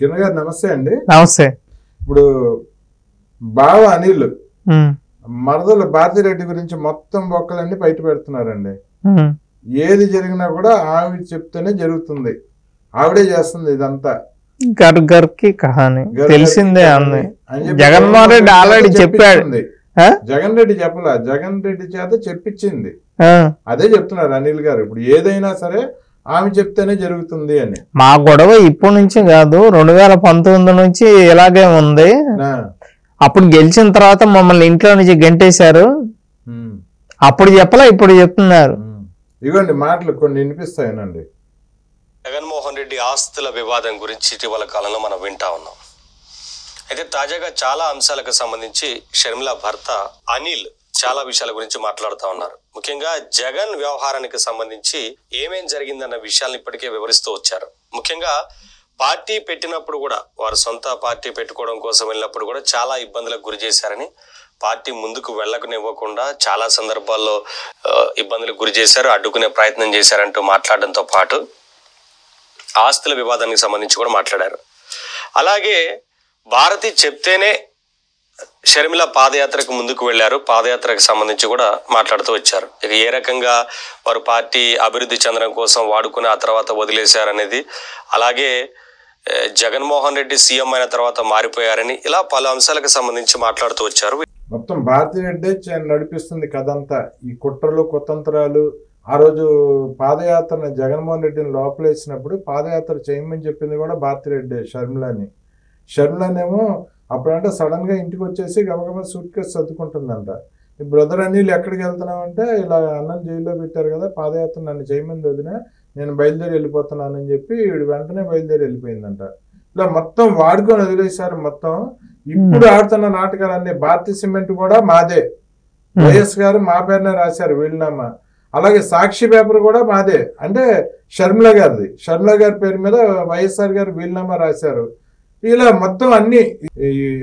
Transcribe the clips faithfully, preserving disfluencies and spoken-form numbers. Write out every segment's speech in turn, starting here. కిరణ్ గారు నమస్తే అండి. నమస్తే. ఇప్పుడు బావ అనిల్ మరదల భారతిరెడ్డి గురించి మొత్తం బొక్కలన్నీ బయట పెడుతున్నారండి. ఏది జరిగినా కూడా ఆవిడ చెప్తేనే జరుగుతుంది, ఆవిడే చేస్తుంది ఇదంతా. గర్ గర్ కి కహాని తెలిసిందే అన్న జగన్మోహన్ రెడ్డి ఆల్రెడీ చెప్పాడు. జగన్ రెడ్డి చెప్పలా, జగన్ రెడ్డి చేత చెప్పించింది. అదే చెప్తున్నారు అనిల్ గారు, ఇప్పుడు ఏదైనా సరే ఆమె చెప్తేనే జరుగుతుంది అని. మా గొడవ ఇప్పుడు నుంచి కాదు, రెండు వేల పంతొమ్మిది నుంచి ఇలాగే ఉంది. అప్పుడు గెలిచిన తర్వాత మమ్మల్ని ఇంట్లో నుంచి గెంటేశారు, అప్పుడు చెప్పలా ఇప్పుడు చెప్తున్నారు. ఇవ్వండి మాటలు కొన్ని వినిపిస్తాయనండి. జగన్మోహన్ రెడ్డి ఆస్తుల వివాదం గురించి ఇటీవల కాలంలో మనం వింటా ఉన్నాం. అయితే తాజాగా చాలా అంశాలకు సంబంధించి షర్మిల భర్త అనిల్ చాలా విషయాల గురించి మాట్లాడుతూ ఉన్నారు. ముఖ్యంగా జగన్ వ్యవహారానికి సంబంధించి ఏమేం జరిగిందన్న విషయాలను ఇప్పటికే వివరిస్తూ వచ్చారు. ముఖ్యంగా పార్టీ పెట్టినప్పుడు కూడా, వారు సొంత పార్టీ పెట్టుకోవడం కోసం వెళ్ళినప్పుడు కూడా చాలా ఇబ్బందులకు గురి చేశారని, పార్టీ ముందుకు వెళ్ళకనివ్వకుండా చాలా సందర్భాల్లో ఇబ్బందులకు గురి చేశారు, అడ్డుకునే ప్రయత్నం చేశారంటూ మాట్లాడడంతో పాటు ఆస్తుల వివాదానికి సంబంధించి కూడా మాట్లాడారు. అలాగే భారతి చెప్తేనే షర్మిల పాదయాత్రకు ముందుకు వెళ్లారు, పాదయాత్రకు సంబంధించి కూడా మాట్లాడుతూ వచ్చారు. ఇక ఏ రకంగా వారు పార్టీ అభివృద్ధి చెందడం కోసం వాడుకుని ఆ తర్వాత వదిలేశారనేది, అలాగే జగన్మోహన్ రెడ్డి సీఎం అయిన తర్వాత మారిపోయారని, ఇలా పలు అంశాలకు సంబంధించి మాట్లాడుతూ వచ్చారు. మొత్తం భారతి రెడ్డి నడిపిస్తుంది కదంతా ఈ కుట్రలు కుతంత్రాలు. ఆ రోజు పాదయాత్రను జగన్మోహన్ రెడ్డిని లోపలేసినప్పుడు పాదయాత్ర చేయమని చెప్పింది కూడా భారతి రెడ్డి షర్మిలని. షర్మిలనేమో అప్పుడంటే సడన్గా ఇంటికి వచ్చేసి గబగబా సూట్ కేసు సర్దుకుంటుందంట. ఈ బ్రదర్ అనిల్ ఎక్కడికి వెళ్తున్నామంటే ఇలా అన్నం జైల్లో పెట్టారు కదా, పాదయాత్ర నన్ను చేయమంది వదిన, నేను బయలుదేరి వెళ్ళిపోతున్నానని చెప్పి వీడు వెంటనే బయలుదేరి వెళ్ళిపోయిందంట. ఇలా మొత్తం వాడుకొని వదిలేశారు. మొత్తం ఇప్పుడు ఆడుతున్న నాటకాలన్నీ. భారతీ సిమెంట్ కూడా మాదే, వైఎస్ గారు మా పేరునే రాశారు వీళ్ళనామా. అలాగే సాక్షి పేపర్ కూడా మాదే, అంటే షర్మిల గారిది, షర్మిల గారి పేరు మీద వైఎస్ఆర్ గారు వీళ్ళనామా రాశారు. ఇలా మొత్తం అన్ని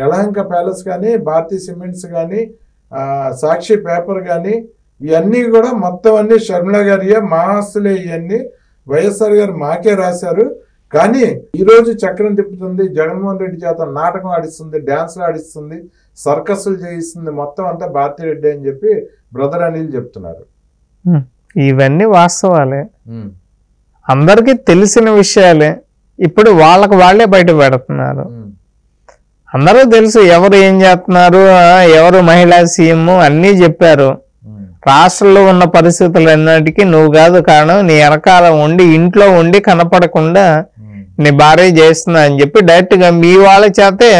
యలహంక ప్యాలెస్ కానీ, భారతీ సిమెంట్స్ కానీ, సాక్షి పేపర్ కానీ, ఇవన్నీ కూడా మొత్తం అన్ని షర్మిల గారియే, మా ఆస్తులే ఇవన్నీ, వైఎస్ఆర్ గారు మాకే రాశారు. కానీ ఈరోజు చక్రం తిప్పుతుంది, జగన్మోహన్ రెడ్డి చేత నాటకం ఆడిస్తుంది, డ్యాన్స్లు ఆడిస్తుంది, సర్కస్లు చేయిస్తుంది, మొత్తం అంతా భారతీ రెడ్డి అని చెప్పి బ్రదర్ అనిల్ చెప్తున్నారు. ఇవన్నీ వాస్తవాలే, అందరికీ తెలిసిన విషయాలే. ఇప్పుడు వాళ్ళకు వాళ్లే బయట పెడుతున్నారు. అందరూ తెలుసు ఎవరు ఏం చేస్తున్నారు, ఎవరు మహిళా సీఎం అన్నీ చెప్పారు. రాష్ట్రంలో ఉన్న పరిస్థితులు అన్నిటికీ నువ్వు కాదు కారణం, నీ వెనకాల ఉండి ఇంట్లో ఉండి కనపడకుండా నీ భార్య చేస్తున్నా అని చెప్పి డైరెక్ట్గా మీ వాళ్ళ చేతే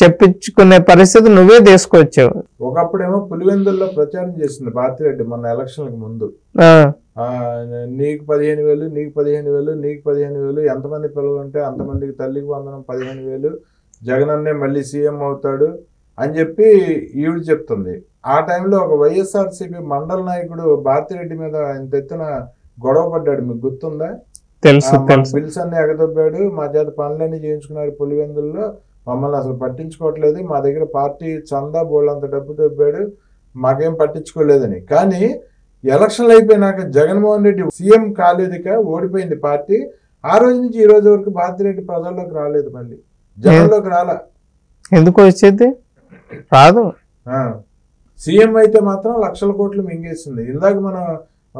చెప్పించుకునే పరిస్థితి నువ్వే తీసుకొచ్చావు. ఒకప్పుడేమో పులివెందుల్లో ప్రచారం చేసింది భారతి రెడ్డి మొన్న ఎలక్షన్లకు ముందు, నీకు పదిహేను వేలు నీకు పదిహేను వేలు నీకు పదిహేను వేలు ఎంతమంది పిల్లలు ఉంటే అంతమందికి తల్లికి వందనం పదిహేను వేలు జగన్ అన్నే మళ్ళీ సీఎం అవుతాడు అని చెప్పి ఈవిడ చెప్తుంది. ఆ టైంలో ఒక వైఎస్ఆర్సీపీ మండల నాయకుడు భారతిరెడ్డి మీద ఇంత ఎత్తున గొడవ పడ్డాడు, మీకు గుర్తుందా? తెలుసు. బిల్స్ అన్ని ఎగదొబ్బాడు, మా చేత పనులన్నీ చేయించుకున్నారు పులివెందుల్లో, మమ్మల్ని అసలు పట్టించుకోవట్లేదు, మా దగ్గర పార్టీ చందా బోళ్ళు అంత డబ్బు దొబ్బాడు, మాకేం పట్టించుకోలేదని. కానీ ఎలక్షన్లు అయిపోయినాక జగన్మోహన్ రెడ్డి సీఎం కాలేదుక, ఓడిపోయింది పార్టీ. ఆ రోజు నుంచి ఈ రోజు వరకు భారతిరెడ్డి ప్రజల్లోకి రాలేదు, మళ్ళీ జనంలోకి రాలా. ఎందుకు వచ్చేది రాదు. సీఎం అయితే మాత్రం లక్షల కోట్లు మింగేసింది. ఇందాక మనం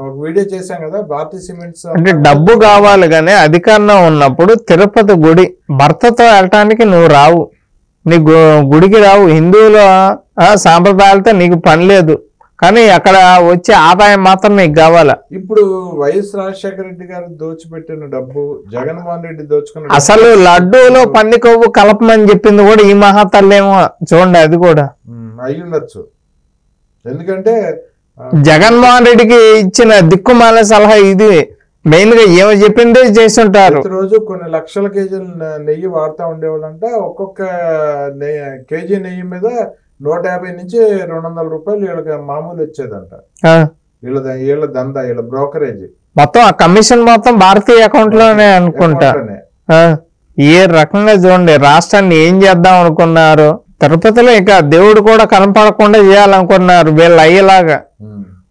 ఒక వీడియో చేశాం కదా, భారతీ సిమెంట్స్ అంటే డబ్బు కావాలి కానీ అధికారంలో ఉన్నప్పుడు తిరుపతి గుడి భర్తతో వెళ్ళటానికి నువ్వు రావు, నీ గుడికి రావు, హిందువుల సాంప్రదాయాలతో నీకు పని లేదు, కానీ అక్కడ వచ్చే ఆదాయం మాత్రం నీకు కావాలా. ఇప్పుడు వైఎస్ రాజశేఖర రెడ్డి గారు దోచిపెట్టిన డబ్బు, జగన్మోహన్ రెడ్డి దోచుకున్న, అసలు లడ్డూలో పంది కొవ్వు కలపమని చెప్పింది కూడా ఈ మహాతల్లేమో చూడండి. అది కూడా అయి ఉండొచ్చు, ఎందుకంటే జగన్మోహన్ రెడ్డికి ఇచ్చిన దిక్కుమాల సలహా ఇది. మెయిన్ గా ఏమో చెప్పిందే చేస్తుంటారు. రోజు కొన్ని లక్షల కేజీలు నెయ్యి వాడుతూ ఉండేవాళ్ళంట, ఒక్కొక్క కేజీ నెయ్యి మీద నూట యాభై నుంచి రెండు వందల రూపాయలు వీళ్ళకి మామూలు వచ్చేదంట. వీళ్ళ వీళ్ళ దందా, వీళ్ళ బ్రోకరేజ్ మొత్తం ఆ కమిషన్ మొత్తం భారతీయ అకౌంట్ లోనే అనుకుంటా. ఏ రకంగా చూడండి రాష్ట్రాన్ని ఏం చేద్దాం అనుకున్నారు. తిరుపతిలో ఇంకా దేవుడు కూడా కనపడకుండా చేయాలనుకున్నారు వీళ్ళ అయ్యేలాగా.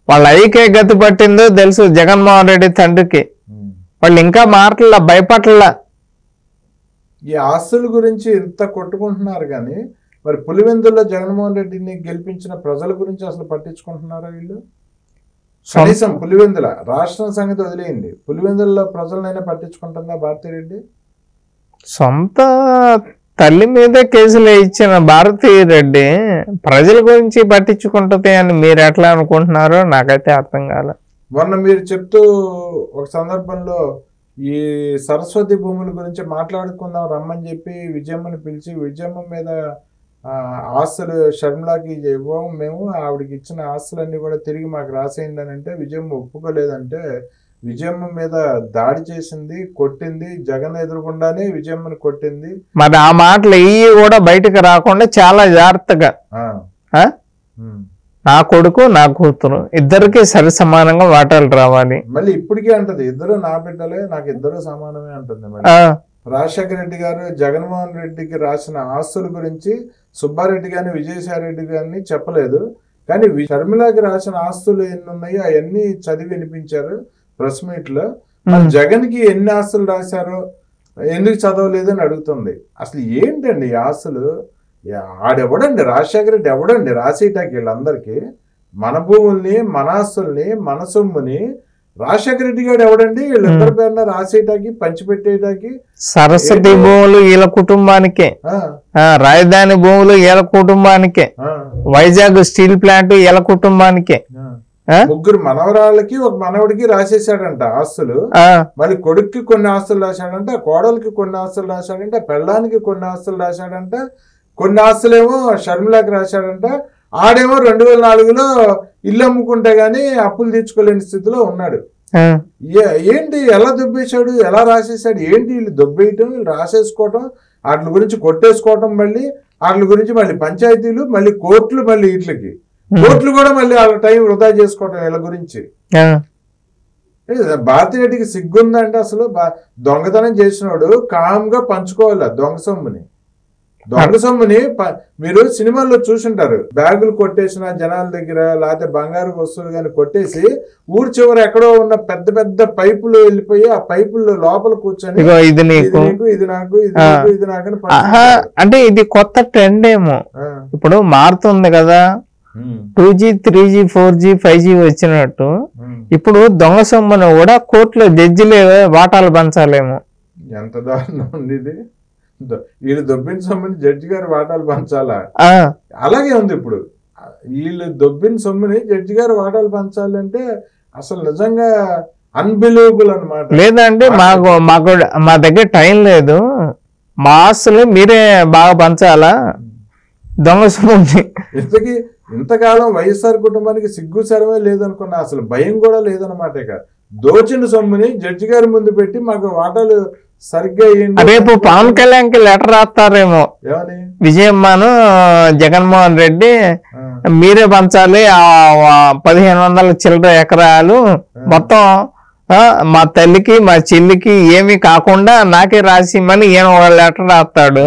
వాళ్ళ అయ్యకే గతి పట్టిందో తెలుసు జగన్మోహన్ రెడ్డి తండ్రికి. వాళ్ళు ఇంకా మాటల భయపట్ల ఈ ఆస్తుల గురించి ఇంత కొట్టుకుంటున్నారు కానీ మరి పులివెందుల్లో జగన్మోహన్ రెడ్డిని గెలిపించిన ప్రజల గురించి అసలు పట్టించుకుంటున్నారా వీళ్ళు? కనీసం పులివెందుల రాష్ట్రం సంగతి వదిలేయండి, పులివెందుల్లో ప్రజలనైనా పట్టించుకుంటుందా భారతీ రెడ్డి? సొంత తల్లి మీద కేసులు ఇచ్చిన భారతీ రెడ్డి ప్రజల గురించి పట్టించుకుంటుంది అని మీరు ఎట్లా అనుకుంటున్నారో నాకైతే అర్థం కాలే. మొన్న మీరు చెప్తూ ఒక సందర్భంలో ఈ సరస్వతి భూముల గురించి మాట్లాడుకుందాం రమ్మని చెప్పి విజయమ్మని పిలిచి విజయమ్మ మీద ఆస్తులు షర్మిలాకి ఇవ్వము, మేము ఆవిడకి ఇచ్చిన ఆస్తులన్నీ కూడా తిరిగి మాకు రాసేయండి అని అంటే విజయమ్మ ఒప్పుకోలేదంటే విజయమ్మ మీద దాడి చేసింది, కొట్టింది, జగన్ ఎదురుకుండానే విజయమ్మని కొట్టింది. మరి ఆ మాటలు ఇవి కూడా బయటకు రాకుండా చాలా జాగ్రత్తగా నా కొడుకు నా కూతురు ఇద్దరికి సరి సమానంగా వాటాలు రావాలి. మళ్ళీ ఇప్పటికే అంటది ఇద్దరు నా బిడ్డలే, నాకు ఇద్దరు సమానమే అంటుంది. రాజశేఖర రెడ్డి గారు జగన్మోహన్ రెడ్డికి రాసిన ఆస్తుల గురించి సుబ్బారెడ్డి గారిని విజయసాయి రెడ్డి గారిని చెప్పలేదు, కానీ షర్మిలాకి రాసిన ఆస్తులు ఎన్ని ఉన్నాయో అవన్నీ చదివి వినిపించారు ప్రెస్ మీట్ లో. జగన్ కి ఎన్ని ఆస్తులు రాశారో ఎందుకు చదవలేదు అని అడుగుతుంది. అసలు ఏంటండి ఆస్తులు? ఆడెవడండి రాజశేఖర రెడ్డి ఎవడండి రాసేటాకి? వీళ్ళందరికీ మన భూముల్ని మన ఆస్తుల్ని మన సొమ్ముని రాజశేఖర రెడ్డి గారు ఎవడండి వీళ్ళందరి పేరున రాసేటాకి పంచిపెట్టేటాకి? సరస్వతి భూములు వీళ్ళ కుటుంబానికే, రాజధాని భూములు వీళ్ళ కుటుంబానికే, వైజాగ్ స్టీల్ ప్లాంట్ వీళ్ళ కుటుంబానికే. ముగ్గురు మనవరాళ్ళకి ఒక మనవడికి రాసేసాడంట ఆస్తులు, మళ్ళీ కొడుక్కి కొన్ని ఆస్తులు రాశాడంట, కోడలికి కొన్ని ఆస్తులు రాశాడంట, పెళ్ళానికి కొన్ని ఆస్తులు రాశాడంట, కొన్ని ఆస్తులేమో షర్మిలాకి రాశాడంట. ఆడేమో రెండు వేల నాలుగులో ఇల్లు అమ్ముకుంటే గానీ అప్పులు తీర్చుకోలేని స్థితిలో ఉన్నాడు. ఏంటి ఎలా దుబ్బేశాడు, ఎలా రాసేసాడు? ఏంటి వీళ్ళు దుబ్బేయటం, వీళ్ళు రాసేసుకోవటం, వాటి గురించి కొట్టేసుకోవటం, మళ్ళీ వాటి గురించి మళ్ళీ పంచాయతీలు, మళ్ళీ కోర్టులు, మళ్ళీ వీటికి కోర్టులు కూడా మళ్ళీ వాళ్ళ టైం వృధా చేసుకోవటం వీళ్ళ గురించి. భారతీ రెడ్డికి సిగ్గుందంటే అసలు దొంగతనం చేసినోడు కామ్గా పంచుకోవాలి దొంగ సొమ్ముని. దొంగ సొమ్ముని మీరు సినిమాల్లో చూసుంటారు, బ్యాగులు కొట్టేసిన జనాల దగ్గర లేకపోతే బంగారు వస్తువులు కానీ కొట్టేసి ఊరు చివర ఎక్కడో ఉన్న పెద్ద పెద్ద పైపులు వెళ్ళిపోయి ఆ పైపుల్లో లోపల కూర్చొని ఇది నీకు ఇది నాకు ఇది నాకు ఇది నాకు అంటే. ఇది కొత్త ట్రెండ్ ఏమో, ఇప్పుడు మారుతుంది కదా. Two G three G four G five G వచ్చినట్టు ఇప్పుడు దొంగ సొమ్మును కూడా కోర్టులో జడ్జిలే వాటాలు పంచాలేమో. ఎంత దారుణం ఉంది ఇది! వీళ్ళు దొబ్బిన సొమ్ముని జడ్జి గారు వాటాలు పంచాలా? అలాగే ఉంది ఇప్పుడు, వీళ్ళు దొబ్బిన సొమ్ముని జడ్జి గారు వాటాలు పంచాలంటే అసలు నిజంగా అన్బిలీవబుల్ అనమాట. లేదంటే మాకు మాకు మా దగ్గర టైం లేదు, మా ఆస్తులు మీరే బాగా పంచాలా దొంగ సొమ్ముని. ఇంతకీ ఇంతకాలం వైఎస్ఆర్ కుటుంబానికి సిగ్గు సరమే లేదనుకున్నా, అసలు భయం కూడా లేదనమాట. ఇక దోచిన సొమ్ముని జడ్జి గారి ముందు పెట్టి మాకు వాటాలు సరిగ్గా రేపు పవన్ కళ్యాణ్ కి లెటర్ రాస్తారేమో, విజయమ్మను జగన్మోహన్ రెడ్డి మీరే పంచాలి ఆ పదిహేను వందల చిల్లర ఎకరాలు మొత్తం మా తల్లికి మా చెల్లికి ఏమీ కాకుండా నాకే రాసిమని ఈయన ఒక లెటర్ రాస్తాడు.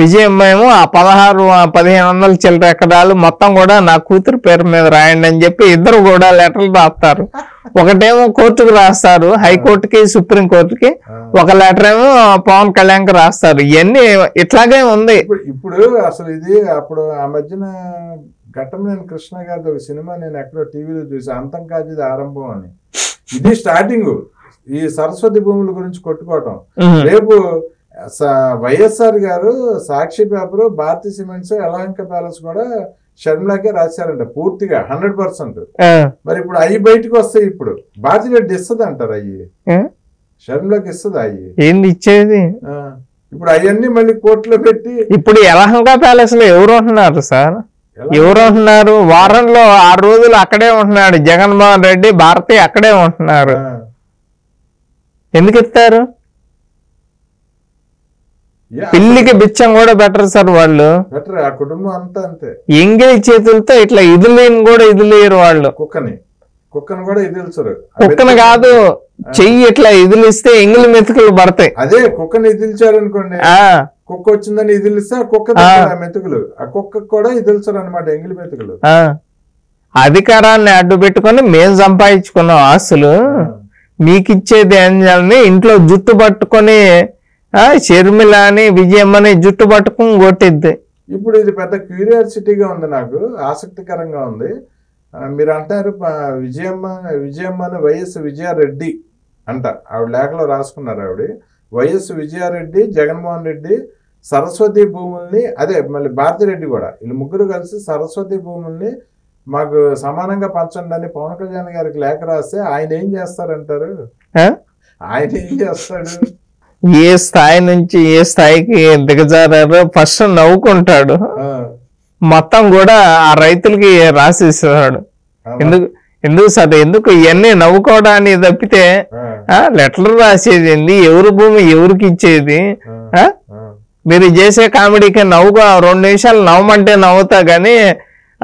విజయమ్మ ఏమో ఆ పదహారు పదిహేను వందల చిల్లర ఎకరాలు మొత్తం కూడా నా కూతురు పేరు మీద రాయండి అని చెప్పి ఇద్దరు కూడా లెటర్లు రాస్తారు. ఒకటేమో కోర్టుకు రాస్తారు, హైకోర్టుకి సుప్రీంకోర్టుకి, ఒక లెటర్ ఏమో పవన్ కళ్యాణ్ కి రాస్తారు. ఇవన్నీ ఇట్లాగే ఉంది ఇప్పుడు. అసలు ఇది అప్పుడు ఆ మధ్యన ఘట్టమనేని కృష్ణ గారిది ఒక సినిమా నేను ఎక్కడో టీవీలో చూసి అంతం కాదు ఆరంభం అని, ఇది స్టార్టింగ్ ఈ సరస్వతి భూముల గురించి కొట్టుకోవటం. రేపు వైఎస్ఆర్ గారు Sakshi paper, Bharathi cements, Yelahanka palace కూడా షర్మిలాకే రాశారంట పూర్తిగా హండ్రెడ్ పర్సెంట్. మరి ఇప్పుడు అవి బయటకు వస్తాయి. ఇప్పుడు భారతీ రెడ్డి ఇస్తుంది అంటారు అయ్యి, షర్మిలాకి ఇస్తుంది అయ్యి. ఏంది ఇచ్చేది ఇప్పుడు అవన్నీ మళ్ళీ కోర్టులో పెట్టి? ఇప్పుడు యలహంక ప్యాలెస్ లో ఎవరు ఉంటున్నారు సార్? ఎవరు ఉంటున్నారు? వారంలో ఆరు రోజులు అక్కడే ఉంటున్నాడు జగన్మోహన్ రెడ్డి, భారతీ అక్కడే ఉంటున్నారు. ఎందుకు ఇస్తారు? పిల్లికి బిచ్చం కూడా బెటర్ సార్ వాళ్ళు, బెటర్ ఆ కుటుంబం అంతా అంతే. ఎంగిలి చేతులతో ఇట్లా ఇదిలేని కూడా ఇదిలేరు వాళ్ళు. కుక్కని కుక్కను కూడా ఇదిల్చరు, కుక్కను కాదు చెయ్యి ఇట్లా ఇదిలిస్తే ఎంగిలి మెతుకులు పడతాయి. అదే కుక్కను ఇదిల్చారు అనుకోండి, కుక్క వచ్చిందని ఇదిలిస్తే ఆ కుక్క మెతుకులు ఆ కుక్క కూడా ఇదిల్చరు అనమాట ఎంగిలి మెతుకులు. అధికారాన్ని అడ్డు పెట్టుకుని మేము సంపాదించుకున్నాం ఆస్తులు మీకిచ్చేది ఏంజల్ని ఇంట్లో జుట్టు పట్టుకొని शर्मिलानी विजयम्मनी जुट्टु पट्टुकोनि कोट्टिद्दि इप्पुडु इदि पेद्द क्यूरियासिटीगा उंदि नाकु आसक्तिकरंगा उंदि मीरु अंटारु विजयम्म विजयम्मनी वैएस विजयारेड्डी अंट आविड लेखलो रासुकुन्नारु आविड वैएस विजयारेड्डी जगन्मोहन रेड्डी सरस्वती भूमुल्नि अदे मल्ली भारती रेड्डी कूडा वीळ्ळु मुग्गुरु कलिसि सरस्वती भूमुल्नि మాకు సమానంగా పంచండి పవన్ కళ్యాణ్ గారికి లేఖ రాస్తే ఆయన ఏం చేస్తారంటారు? ఆయన ఏం చేస్తాడు? ఏ స్థాయి నుంచి ఏ స్థాయికి దిగజారారో ఫస్ట్ నవ్వుకుంటాడు, మొత్తం కూడా ఆ రైతులకి రాసిస్తాడు. ఎందుకు ఎందుకు సార్ ఎందుకు ఇవన్నీ నవ్వుకోవడాన్ని తప్పితే లెటర్ రాసేది ఏంది? ఎవరు భూమి ఎవరికి ఇచ్చేది? మీరు చేసే కామెడీకి నవ్వుగా రెండు నిమిషాలు నవ్వమంటే నవ్వుతా గానీ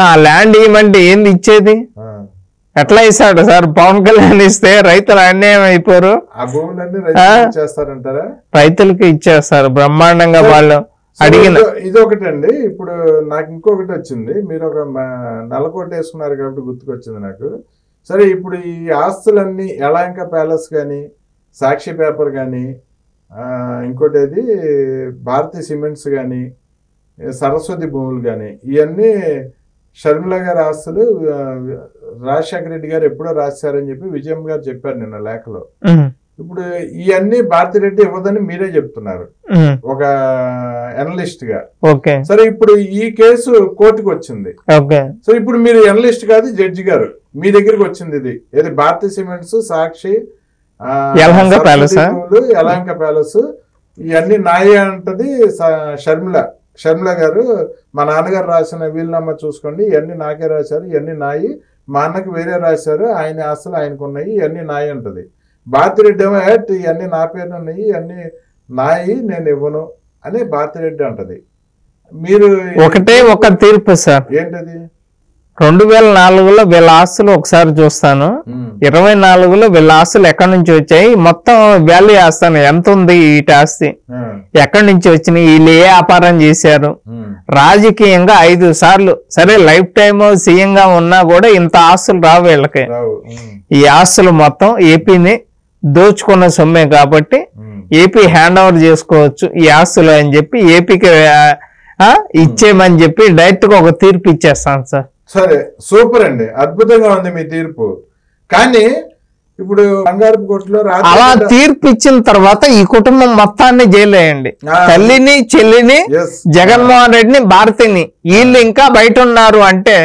ఆ ల్యాండ్ ఏమంటే ఏంది ఇచ్చేది? ఎట్లా ఇస్తాడు సార్? పవన్ కళ్యాణ్ ఇస్తే రైతులు అన్యాయం అయిపోరు, రైతులకి ఇచ్చేస్తారు బ్రహ్మాండంగా వాళ్ళు అడిగిన. ఇది ఒకటండి. ఇప్పుడు నాకు ఇంకొకటి వచ్చింది, మీరు ఒక నల్లకోట వేసుకున్నారు కాబట్టి గుర్తుకొచ్చింది నాకు. సరే, ఇప్పుడు ఈ ఆస్తులన్నీ యలహంక ప్యాలెస్ కానీ సాక్షి పేపర్ కానీ ఇంకోటి అది భారతీ సిమెంట్స్ కానీ సరస్వతి భూములు కానీ ఇవన్నీ షర్మిల గారి ఆస్తులు రాజశేఖర రెడ్డి గారు ఎప్పుడో రాశారని చెప్పి విజయమ్మ గారు చెప్పారు నిన్న లేఖలో. ఇప్పుడు ఇవన్నీ భారతి రెడ్డి ఇవ్వదని మీరే చెప్తున్నారు ఒక అనలిస్ట్ గా. సరే, ఇప్పుడు ఈ కేసు కోర్టుకు వచ్చింది. సో ఇప్పుడు మీరు అనలిస్ట్ కాదు, జడ్జి గారు మీ దగ్గరికి వచ్చింది ఇది ఏది భారతీ సిమెంట్స్ సాక్షి యలహంక ప్యాలెస్ ఇవన్నీ నాయే అంటది షర్మిల. షర్మిల గారు మా నాన్నగారు రాసిన వీళ్ళమ్మ చూసుకోండి, ఇవన్నీ నాకే రాశారు, ఇవన్నీ నాయి, మా అన్నకి వేరే రాశారు, ఆయన ఆస్తులు ఆయనకు ఉన్నాయి, ఇవన్నీ నాయి ఉంటుంది. భారతిరెడ్డి ఏమో యాట్ ఇవన్నీ నా పేరు ఉన్నాయి, ఇవన్నీ నాయి, నేను ఇవ్వను అని భారతిరెడ్డి అంటది. మీరు ఒకటే ఒక తీర్పు సార్. ఏంటది? రెండు వేల నాలుగులో వీళ్ళ ఆస్తులు ఒకసారి చూస్తాను, ఇరవై నాలుగులో వీళ్ళ ఆస్తులు ఎక్కడి నుంచి వచ్చాయి, మొత్తం వాల్యూ వేస్తాను, ఎంత ఉంది ఈ ఆస్తి, ఎక్కడి నుంచి వచ్చినాయి, వీళ్ళు ఏ వ్యాపారం చేశారు, రాజకీయంగా ఐదు సార్లు సరే లైఫ్ టైమ్ సీఎంగా ఉన్నా కూడా ఇంత ఆస్తులు రావు వీళ్ళకి. ఈ ఆస్తులు మొత్తం ఏపీని దోచుకున్న సొమ్మే కాబట్టి ఏపీ హ్యాండ్ ఓవర్ చేసుకోవచ్చు ఈ ఆస్తులు అని చెప్పి ఏపీకి ఇచ్చేయమని చెప్పి డైరెక్ట్గా ఒక తీర్పు ఇచ్చేస్తాను సార్. సరే, సూపర్ అండి, అద్భుతంగా ఉంది మీ తీర్పు. కానీ ఇప్పుడు బంగారపు కోర్టులో అలా తీర్పు ఇచ్చిన తర్వాత ఈ కుటుంబం మొత్తాన్ని జైలేయండి, తల్లిని చెల్లిని జగన్మోహన్ రెడ్డిని భారతిని, వీళ్ళు ఇంకా బయట ఉన్నారు అంటే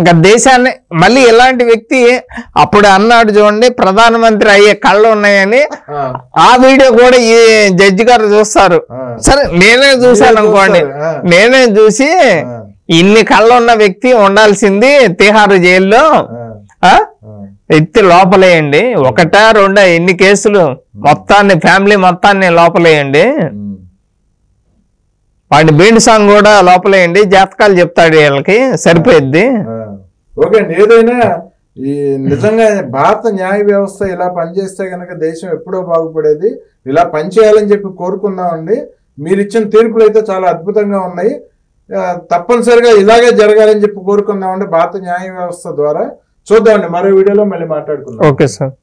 ఇంకా దేశాన్ని మళ్ళీ ఇలాంటి వ్యక్తి అప్పుడు అన్నాడు చూడండి ప్రధానమంత్రి అయ్యే కళ్ళు ఉన్నాయని, ఆ వీడియో కూడా ఈ జడ్జి గారు చూస్తారు. సరే, నేనే చూశాను అనుకోండి, నేనే చూసి ఇన్ని కళ్ళు ఉన్న వ్యక్తి ఉండాల్సింది తిహారు జైల్లో ఎత్తి లోపలేయండి, ఒకట రెండా ఎన్ని కేసులు మొత్తాన్ని ఫ్యామిలీ మొత్తాన్ని లోపలేయండి, వాడి బీండ్ సాంగ్ కూడా లోపలేయండి, జాతకాలు చెప్తాడు వీళ్ళకి సరిపోయిద్ది. ఓకే అండి. ఏదైనా ఈ నిజంగా భారత న్యాయ వ్యవస్థ ఇలా పనిచేస్తే కనుక దేశం ఎప్పుడో బాగుపడేది. ఇలా పనిచేయాలని చెప్పి కోరుకుందామండి. మీరు ఇచ్చిన తీర్పులు అయితే చాలా అద్భుతంగా ఉన్నాయి, తప్పనిసరిగా ఇలాగే జరగాలని చెప్పి కోరుకుందామండి భారత న్యాయ వ్యవస్థ ద్వారా. చూద్దామండి, మరో వీడియోలో మళ్ళీ మాట్లాడుకుందాం. Okay sir.